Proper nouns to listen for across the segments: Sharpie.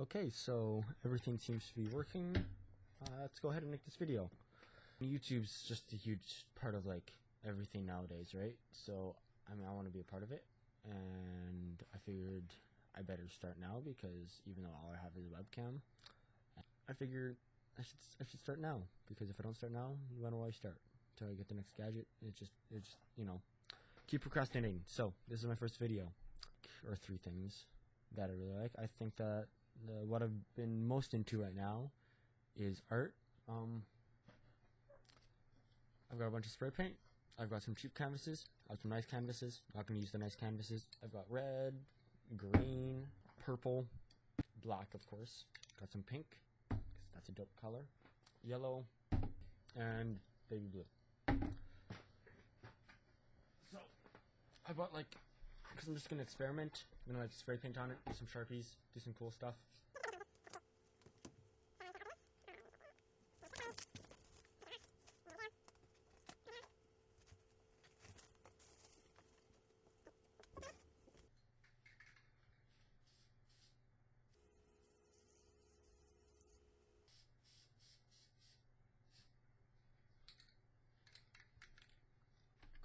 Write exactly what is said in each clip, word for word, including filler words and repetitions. Okay, so everything seems to be working. Uh, let's go ahead and make this video. YouTube's just a huge part of like everything nowadays, right? So I mean, I want to be a part of it, and I figured I better start now because even though all I have is a webcam, I figure I should I should start now, because if I don't start now, when will I start? Until I get the next gadget, it's just it's just you know, keep procrastinating. So this is my first video, or three things that I really like. I think that the, what I've been most into right now is art. Um, I've got a bunch of spray paint. I've got some cheap canvases. I've got some nice canvases. Not gonna use the nice canvases. I've got red, green, purple, black, of course. Got some pink, because that's a dope color. Yellow, and baby blue. So, I bought like, because I'm just gonna experiment. I'm gonna like spray paint on it, do some Sharpies, do some cool stuff.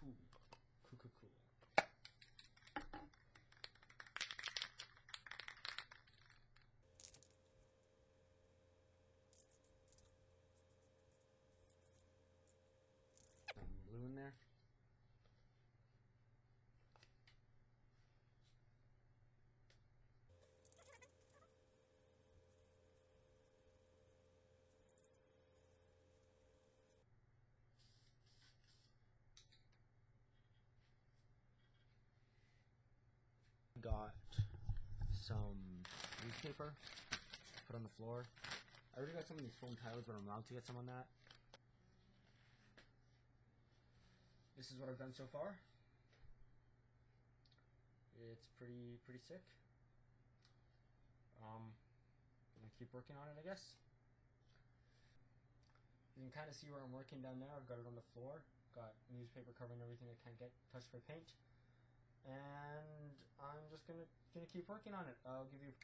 Cool, cool, cool, cool. Some blue in there. Got some newspaper, put on the floor. I already got some of these foam tiles, but I'm allowed to get some on that. This is what I've done so far. It's pretty pretty sick. Um, I'm gonna keep working on it, I guess. You can kind of see where I'm working down there. I've got it on the floor. Got newspaper covering everything that can't get touched by paint. And I'm just gonna gonna keep working on it. I'll give you.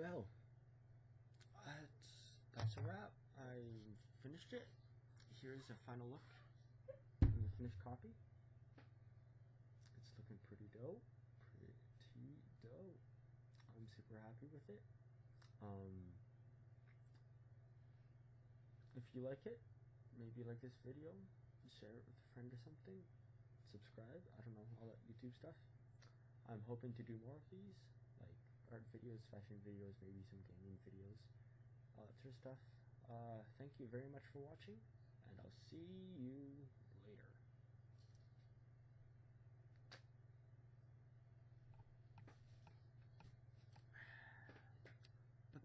Well, that's, that's a wrap. I finished it. Here's a final look and the finished copy. It's looking pretty dope. Pretty dope. I'm super happy with it. Um, if you like it, maybe like this video, share it with a friend or something, subscribe, I don't know, all that YouTube stuff. I'm hoping to do more of these, like art videos, fashion videos, maybe some gaming videos, all that sort of stuff. Uh, thank you very much for watching, and I'll see you later.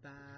Bye-bye.